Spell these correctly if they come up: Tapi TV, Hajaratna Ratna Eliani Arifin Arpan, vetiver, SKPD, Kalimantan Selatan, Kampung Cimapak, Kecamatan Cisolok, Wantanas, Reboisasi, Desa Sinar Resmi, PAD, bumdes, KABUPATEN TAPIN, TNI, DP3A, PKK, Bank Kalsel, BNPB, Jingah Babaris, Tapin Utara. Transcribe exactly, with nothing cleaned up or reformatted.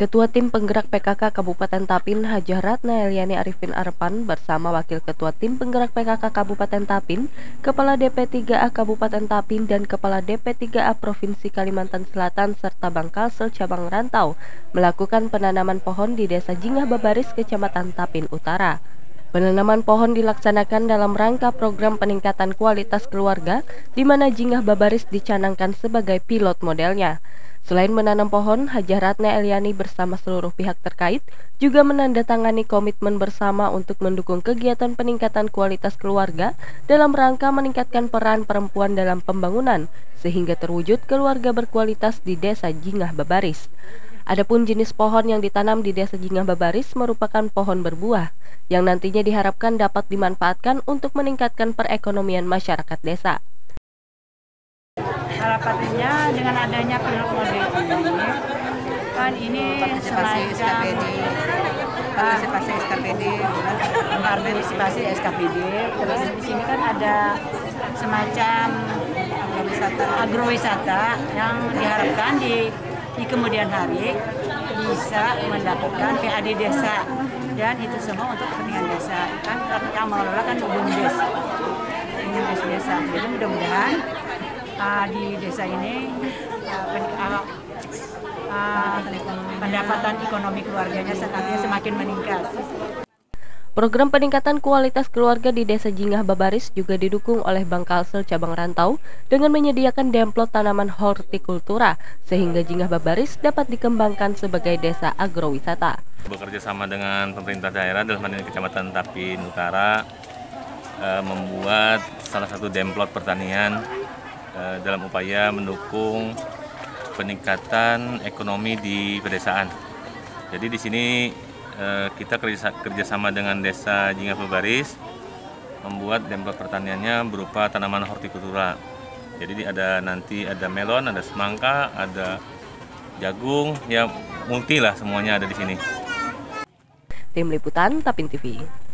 Ketua Tim Penggerak P K K Kabupaten Tapin, Hajaratna Ratna Eliani Arifin Arpan bersama Wakil Ketua Tim Penggerak P K K Kabupaten Tapin, Kepala D P tiga A Kabupaten Tapin dan Kepala D P tiga A Provinsi Kalimantan Selatan serta Bank Kalsel Cabang Rantau melakukan penanaman pohon di Desa Jingah Babaris, Kecamatan Tapin Utara. Penanaman pohon dilaksanakan dalam rangka program peningkatan kualitas keluarga, di mana Jingah Babaris dicanangkan sebagai pilot modelnya. Selain menanam pohon, Hajaratna Eliani bersama seluruh pihak terkait juga menandatangani komitmen bersama untuk mendukung kegiatan peningkatan kualitas keluarga dalam rangka meningkatkan peran perempuan dalam pembangunan, sehingga terwujud keluarga berkualitas di Desa Jingah Babaris. Adapun jenis pohon yang ditanam di Desa Jingah Babaris merupakan pohon berbuah yang nantinya diharapkan dapat dimanfaatkan untuk meningkatkan perekonomian masyarakat desa. Harapannya dengan adanya pilot model ini, kan ini partisipasi S K P D, partisipasi S K P D, partisipasi S K P D. Terus di sini kan ada semacam agrowisata yang diharapkan di di kemudian hari bisa mendapatkan P A D desa, dan itu semua untuk kepentingan desa, kan yang mengelola kan bumdes bumdes desa. Jadi mudah-mudahan uh, di desa ini uh, pen, uh, uh, pendapatan ekonomi keluarganya semakin meningkat. Program peningkatan kualitas keluarga di Desa Jingah Babaris juga didukung oleh Bank Kalsel Cabang Rantau dengan menyediakan demplot tanaman hortikultura, sehingga Jingah Babaris dapat dikembangkan sebagai desa agrowisata. Bekerja sama dengan pemerintah daerah dalam hal ini Kecamatan Tapin Utara, e, membuat salah satu demplot pertanian e, dalam upaya mendukung peningkatan ekonomi di pedesaan. Jadi di sini kita kerjasama dengan Desa Jingah Babaris membuat demplot pertaniannya berupa tanaman hortikultura. Jadi ada nanti ada melon, ada semangka, ada jagung, ya multi lah semuanya ada di sini. Tim Liputan Tapi T V.